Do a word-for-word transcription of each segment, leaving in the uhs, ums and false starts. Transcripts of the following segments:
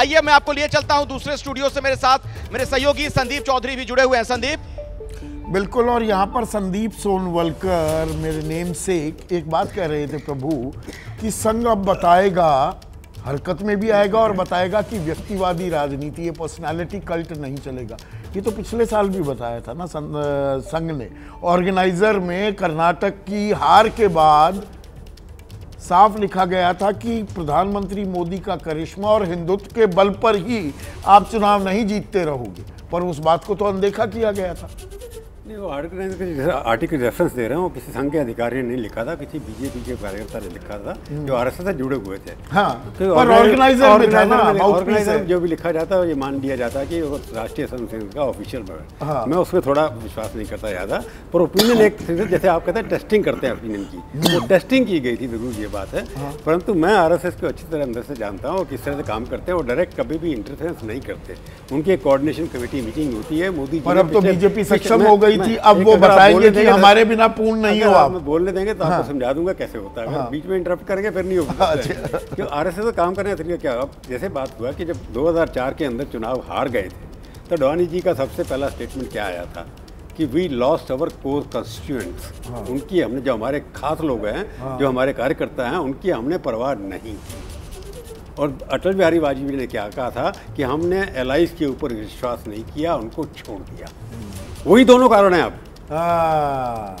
आइए मैं आपको लिए चलता हूं दूसरे स्टूडियो से, मेरे साथ मेरे सहयोगी संदीप चौधरी भी जुड़े हुए हैं। संदीप, बिल्कुल, और यहाँ पर संदीप सोनवल्कर मेरे नेम से एक बात कह रहे थे प्रभु कि संघ अब बताएगा, हरकत में भी आएगा और बताएगा कि व्यक्तिवादी राजनीति, ये पर्सनालिटी कल्ट नहीं चलेगा। ये तो पिछले साल भी बताया था ना संघ ने, ऑर्गेनाइजर में कर्नाटक की हार के बाद साफ लिखा गया था कि प्रधानमंत्री मोदी का करिश्मा और हिंदुत्व के बल पर ही आप चुनाव नहीं जीतते रहोगे, पर उस बात को तो अनदेखा किया गया था। नहीं, वो आर्टिकल आर्टिकल रेफरेंस दे रहे हैं, वो किसी संघ के अधिकारी ने लिखा था, किसी बीजेपी के कार्यकर्ता ने लिखा था जो आर एस एस से जुड़े हुए थे। हाँ, तो पर ऑर्गेनाइजर ऑर्गेनाइजर जो भी लिखा जाता है ये मान लिया जाता है कि वो राष्ट्रीय स्वयंसेवक संघ का ऑफिशियल है। हाँ। मैं उसमें थोड़ा विश्वास नहीं करता ज़्यादा, पर ओपिनियन एक जैसे आप कहते हैं टेस्टिंग करते हैं ओपिनियन की, वो टेस्टिंग की गई थी, जरूर ये बात है, परंतु मैं आर एस एस को अच्छी तरह अंदर से जानता हूँ किस तरह से काम करते हैं। वो डायरेक्ट कभी भी इंटरफेरेंस नहीं करते, उनकी कोऑर्डिनेशन कमेटी मीटिंग होती है। मोदी जी बीजेपी सक्षम हो गई थी, अब वो बताएंगे कि हमारे बिना पूर्ण नहीं हो, आप बोलने देंगे तो आपको समझा दूंगा कैसे होता है, बीच में इंटरप्ट करेंगे फिर नहीं होगा। क्यों आरएसएस का काम करने का तरीका क्या? अब जैसे बात हुआ कि जब दो हज़ार चार के अंदर चुनाव हार गए थे तो अडवानी जी का सबसे पहला स्टेटमेंट क्या आया था कि we lost our core constituents, उनकी हमने, जो हमारे खास लोग हैं, जो हमारे कार्यकर्ता हैं, उनकी हमने परवाह नहीं। और अटल बिहारी वाजपेयी ने क्या कहा था कि हमने एलाइज के ऊपर विश्वास नहीं किया, उनको छोड़ दिया। वही दोनों कारण हैं। आप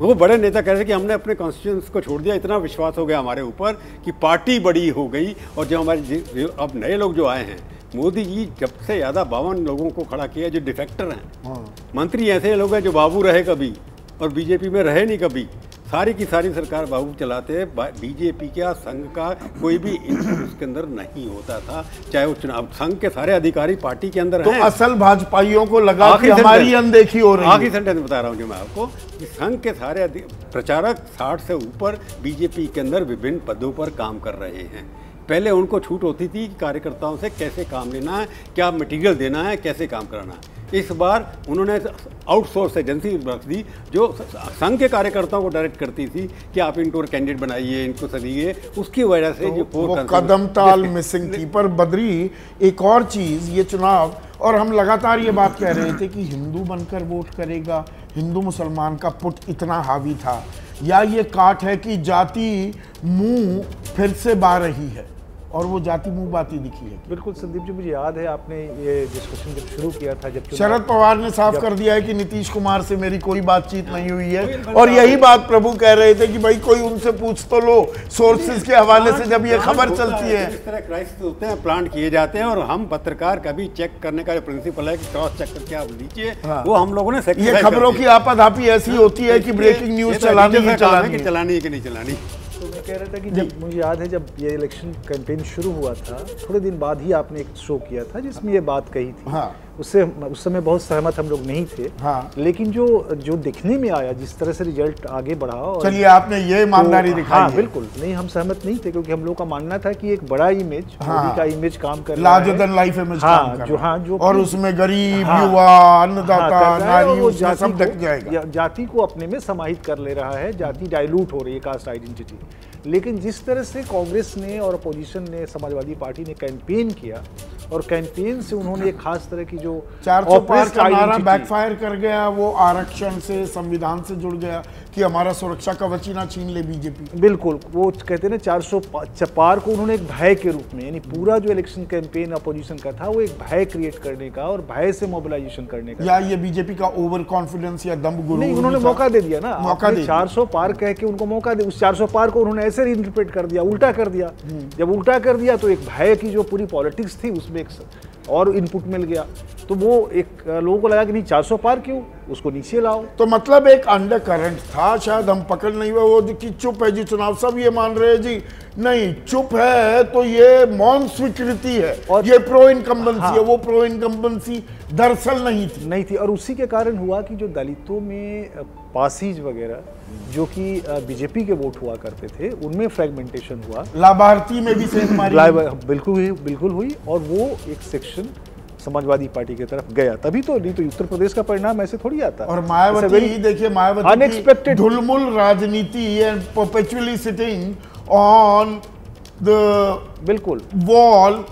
वो बड़े नेता कह रहे थे कि हमने अपने कॉन्स्टिट्यूएंट्स को छोड़ दिया, इतना विश्वास हो गया हमारे ऊपर कि पार्टी बड़ी हो गई। और जो हमारे अब नए लोग जो आए हैं, मोदी जी जब से ज़्यादा बावन लोगों को खड़ा किया जो डिफेक्टर हैं, मंत्री ऐसे लोग हैं जो बाबू रहे कभी और बीजेपी में रहे नहीं कभी, सारी की सारी सरकार बाबू चलाते हैं। बीजेपी का संघ का कोई भी उसके अंदर नहीं होता था, चाहे वो चुनाव, संघ के सारे अधिकारी पार्टी के अंदर तो हैं। असल भाजपाइयों को लगा कि हमारी अनदेखी हो रही है। आखिरी सेंटेंस बता रहा हूँ जो मैं आपको, कि संघ के सारे प्रचारक साठ से ऊपर बीजेपी के अंदर विभिन्न पदों पर काम कर रहे हैं। पहले उनको छूट होती थी कि कार्यकर्ताओं से कैसे काम लेना है, क्या मटीरियल देना है, कैसे काम कराना है। इस बार उन्होंने आउटसोर्स एजेंसी रख दी जो संघ के कार्यकर्ताओं को डायरेक्ट करती थी कि आप इनको कैंडिडेट बनाइए, इनको सदिए। उसकी वजह से तो जो वो कदम ताल मिसिंग थी। पर बद्री, एक और चीज़, ये चुनाव, और हम लगातार ये बात कह रहे थे कि हिंदू बनकर वोट करेगा, हिंदू मुसलमान का पुट इतना हावी था, या ये काट है कि जाति मुँह फिर से बा रही है, और वो जाति मुँह बाती दिखी है। बिल्कुल संदीप जी, मुझे याद है आपने ये डिस्कशन जब शुरू किया था, जब शरद पवार ने साफ कर दिया है कि नीतीश कुमार से मेरी कोई बातचीत नहीं हुई है, और यही बात प्रभु कह रहे थे कि भाई कोई उनसे पूछ तो लो, सोर्सेज के हवाले से जब ये खबर चलती है। इस तरह क्राइसिस होते हैं, प्लांट किए जाते हैं, और हम पत्रकार कभी चेक करने का जो प्रिंसिपल है कि क्रॉस चेक करके आप लीजिए, वो हम लोगों ने, ये खबरों की आपाधापी ऐसी होती है कि ब्रेकिंग न्यूज चलानी है चलानी कि नहीं चलानी। तो मैं कह रहा था कि जब, मुझे याद है जब ये इलेक्शन कैंपेन शुरू हुआ था, थोड़े दिन बाद ही आपने एक शो किया था जिसमें ये बात कही थी। हाँ। उससे उस समय बहुत सहमत हम लोग नहीं थे। हाँ। लेकिन जो जो दिखने में आया, जिस तरह से रिजल्ट आगे बढ़ा, और चलिए आपने ये ईमानदारी तो, दिखाई। हाँ, बिल्कुल नहीं, हम सहमत नहीं थे, क्योंकि हम लोग का मानना था कि एक बड़ा इमेज, मोदी का इमेज काम कर रहा है, और उसमें गरीब, युवा, अन्नदाता, नारी, सब ढक जाएगा। जाति को अपने में समाहित कर ले रहा है, जाति डाइल्यूट हो रही है, कास्ट आइडेंटिटी। लेकिन जिस तरह से कांग्रेस ने और अपोजिशन ने, समाजवादी पार्टी ने कैंपेन किया, और कैंपेन से उन्होंने एक खास तरह की जो चार सौ पार का नारा बैकफायर कर गया, वो आरक्षण से, संविधान से जुड़ गया कि हमारा सुरक्षा कवच ही ना छीन ले बीजेपी। बिल्कुल, वो कहते हैं ना चार सौ पार को उन्होंने एक भय के रूप में, यानी पूरा जो इलेक्शन कैंपेन अपोजिशन का था वो एक भय क्रिएट करने का और भय से मोबिलाइजेशन करने का, या ये बीजेपी का ओवर कॉन्फिडेंस या दम्भ गुरूर। नहीं, उन्होंने मौका दे दिया ना, मौका दे, चार सौ पार कह के उनको मौका दे, उस चार सौ पार को उन्होंने ऐसे इंटरप्रेट कर दिया, उल्टा कर दिया। जब उल्टा कर दिया तो एक भय की जो पूरी पॉलिटिक्स थी उसमें एक और इनपुट मिल गया, तो वो एक लोगों को लगा कि नहीं चार सौ पार क्यों, उसको नीचे लाओ। तो मतलब एक अंडर करंट था, शायद हम पकड़ नहीं हुआ, वो कि चुप है जी चुनाव, सब ये मान रहे हैं जी, नहीं चुप है तो ये मौन स्वीकृति है, और ये प्रो इनकम्बेंसी। हाँ। है, वो प्रो इनकम्बेंसी दरअसल नहीं थी नहीं थी और उसी के कारण हुआ कि जो दलितों में पासीज वगैरह जो कि बीजेपी के वोट हुआ करते थे, उनमें फ्रेगमेंटेशन हुआ, लाभार्थी में भी बिल्कुल हुई बिल्कुल हुई और वो एक सेक्शन समाजवादी पार्टी की तरफ गया, तभी तो। नहीं तो उत्तर प्रदेश का परिणाम ऐसे थोड़ी आता। और मायावती ही देखिए, मायावती अनएक्सपेक्टेड ढुलमुल राजनीति and perpetually sitting on the बिल्कुल वॉल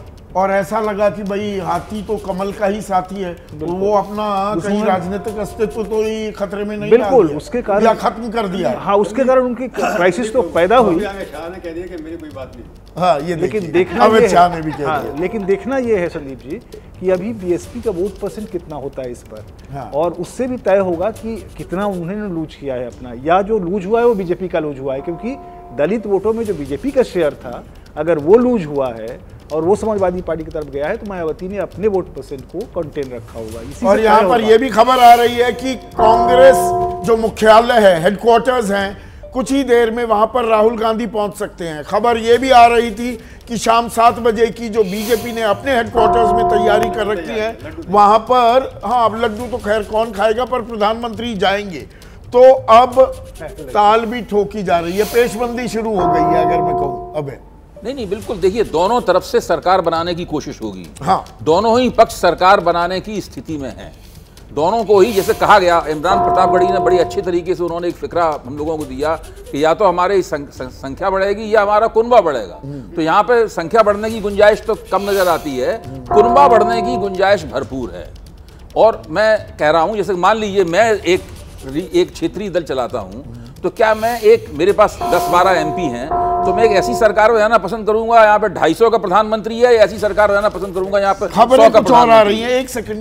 और ऐसा लगा कि भाई हाथी तो कमल का ही साथी है, वो अपना कहीं राजनीतिक अस्तित्व तो ही खतरे में नहीं, बिल्कुल उसके कारण खत्म कर दिया। हाँ, उसके कारण उनकी क्राइसिस तो पैदा हुई। शाह ने कह दिया कि मेरी कोई बात नहीं। हाँ, ये लेकिन देखना अमित शाह ने भी कहा। लेकिन देखना ये है संदीप जी कि अभी बी एस पी का वोट परसेंट कितना होता है इस पर, और उससे भी तय होगा कि कितना उन्होंने लूज किया है अपना, या जो लूज हुआ है वो बीजेपी का लूज हुआ है। क्योंकि दलित वोटों में जो बीजेपी का शेयर था अगर वो लूज हुआ है और वो समाजवादी पार्टी की तरफ गया है तो मायावती ने अपने वोट परसेंट को कंटेन रखा होगा। इसी और यहाँ पर यह भी खबर आ रही है कि कांग्रेस जो मुख्यालय है, हेडक्वार्टर्स हैं, कुछ ही देर में वहाँ पर राहुल गांधी पहुँच सकते हैं। खबर ये भी आ रही थी कि शाम सात बजे की जो बीजेपी ने अपने हेडक्वार्टर्स में तैयारी कर रखी है वहाँ पर, हाँ अब लड्डू तो खैर कौन खाएगा, पर प्रधानमंत्री जाएंगे। तो अब ताल भी ठोकी जा रही है, पेशबंदी शुरू हो गई है अगर मैं कहूँ। अब नहीं नहीं बिल्कुल, देखिए दोनों तरफ से सरकार बनाने की कोशिश होगी। हाँ, दोनों ही पक्ष सरकार बनाने की स्थिति में हैं, दोनों को ही, जैसे कहा गया इमरान प्रतापगढ़ी ने बड़ी अच्छे तरीके से उन्होंने एक फिक्रा हम लोगों को दिया कि या तो हमारे सं, सं, संख्या बढ़ेगी या हमारा कुनबा बढ़ेगा। तो यहाँ पे संख्या बढ़ने की गुंजाइश तो कम नजर आती है, कुनबा बढ़ने की गुंजाइश भरपूर है। और मैं कह रहा हूँ जैसे मान लीजिए मैं एक एक क्षेत्रीय दल चलाता हूँ तो क्या मैं एक, मेरे पास दस बारह एमपी हैं तो मैं एक ऐसी सरकार में रहना पसंद करूंगा यहाँ पे ढाई सौ का प्रधानमंत्री है, ऐसी सरकार रहना पसंद करूंगा यहाँ पे सौ का प्रधानमंत्री है। एक सेकंड।